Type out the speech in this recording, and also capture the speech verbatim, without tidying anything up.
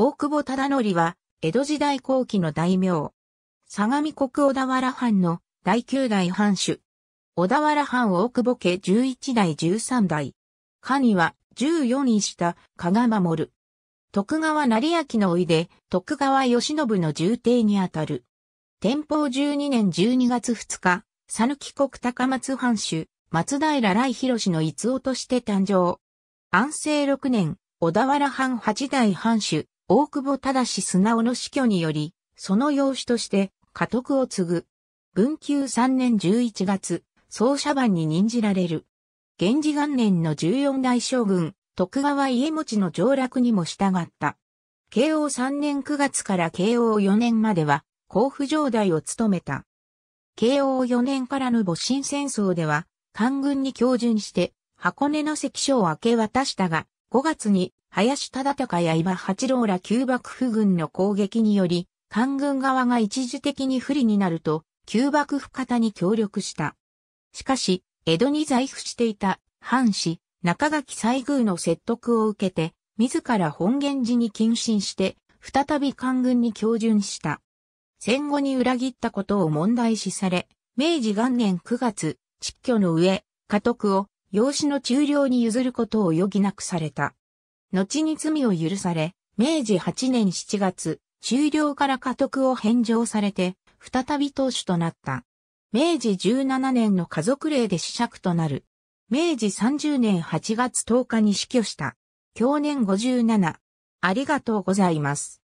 大久保忠則は、江戸時代後期の大名。相模国小田原藩の第きゅう代藩主。小田原藩大久保家じゅういち代じゅうさん代。下にはじゅうよ人した加賀守。徳川斉昭の甥で徳川慶喜の従弟にあたる。天保じゅうに年じゅうに月ふつ日、讃岐国高松藩主、松平頼弘の逸男として誕生。安政ろく年、小田原藩はち代藩主。大久保忠素直の死去により、その養子として家督を継ぐ。文久さん年じゅういち月、総社番に任じられる。元治元年のじゅうよん代将軍、徳川家茂の上洛にも従った。慶応さん年く月から慶応よ年までは、甲府城代を務めた。慶応よ年からの戊辰戦争では、官軍に恭順して、箱根の関所を明け渡したが、ご月に、林忠敬や伊庭八郎ら旧幕府軍の攻撃により、官軍側が一時的に不利になると、旧幕府方に協力した。しかし、江戸に在府していた藩士、中垣西宮の説得を受けて、自ら本願寺に謹慎して、再び官軍に恭順した。戦後に裏切ったことを問題視され、明治元年く月、蟄居の上、家督を養子の忠良に譲ることを余儀なくされた。後に罪を許され、明治はち年しち月、忠良から家督を返上されて、再び当主となった。明治じゅうなな年の家族令で子爵となる。明治さんじゅう年はち月とお日に死去した。享年ごじゅうなな。ありがとうございます。